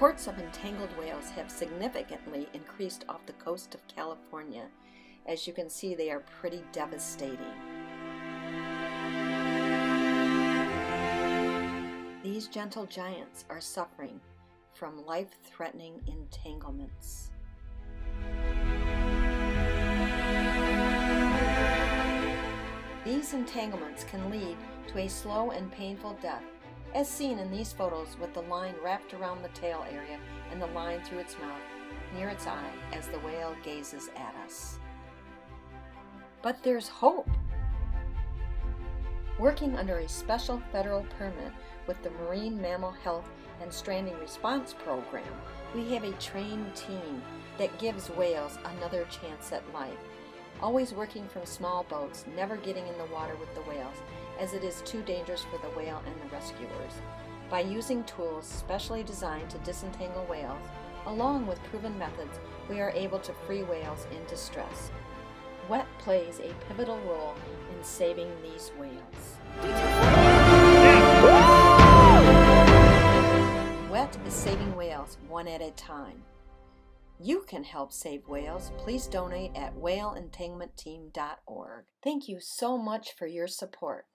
Reports of entangled whales have significantly increased off the coast of California. As you can see, they are pretty devastating. These gentle giants are suffering from life-threatening entanglements. These entanglements can lead to a slow and painful death, as seen in these photos with the line wrapped around the tail area and the line through its mouth, near its eye, as the whale gazes at us. But there's hope! Working under a special federal permit with the Marine Mammal Health and Stranding Response Program, we have a trained team that gives whales another chance at life. Always working from small boats, never getting in the water with the whales, as it is too dangerous for the whale and the rescuers. By using tools specially designed to disentangle whales, along with proven methods, we are able to free whales in distress. WET plays a pivotal role in saving these whales. WET is saving whales one at a time. You can help save whales. Please donate at whaleentanglementteam.org. Thank you so much for your support.